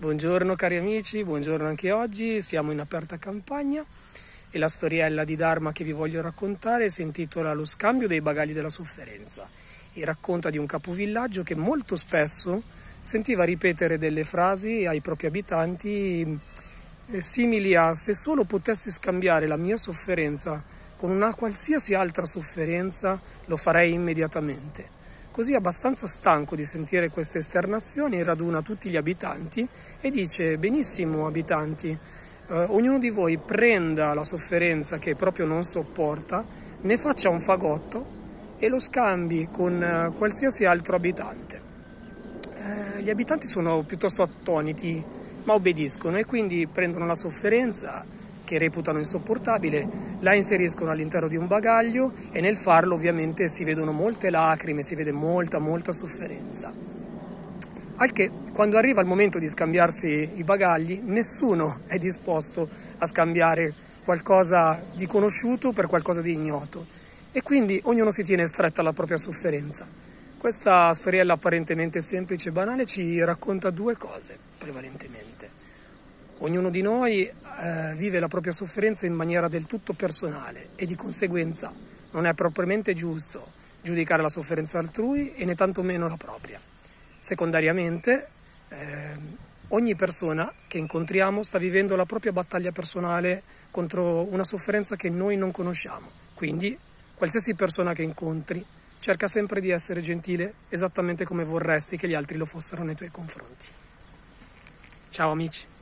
Buongiorno cari amici, buongiorno anche oggi, siamo in aperta campagna e la storiella di Dharma che vi voglio raccontare si intitola Lo scambio dei bagagli della sofferenza e racconta di un capovillaggio che molto spesso sentiva ripetere delle frasi ai propri abitanti simili a se solo potessi scambiare la mia sofferenza con una qualsiasi altra sofferenza lo farei immediatamente. Così abbastanza stanco di sentire queste esternazioni raduna tutti gli abitanti e dice benissimo abitanti, ognuno di voi prenda la sofferenza che proprio non sopporta, ne faccia un fagotto e lo scambi con qualsiasi altro abitante. Gli abitanti sono piuttosto attoniti ma obbediscono e quindi prendono la sofferenza che reputano insopportabile, la inseriscono all'interno di un bagaglio e nel farlo ovviamente si vedono molte lacrime, si vede molta sofferenza. Al che quando arriva il momento di scambiarsi i bagagli, nessuno è disposto a scambiare qualcosa di conosciuto per qualcosa di ignoto e quindi ognuno si tiene stretta alla propria sofferenza. Questa storiella apparentemente semplice e banale ci racconta due cose prevalentemente. Ognuno di noi vive la propria sofferenza in maniera del tutto personale e di conseguenza non è propriamente giusto giudicare la sofferenza altrui e né tantomeno la propria. Secondariamente, ogni persona che incontriamo sta vivendo la propria battaglia personale contro una sofferenza che noi non conosciamo. Quindi, qualsiasi persona che incontri cerca sempre di essere gentile esattamente come vorresti che gli altri lo fossero nei tuoi confronti. Ciao amici!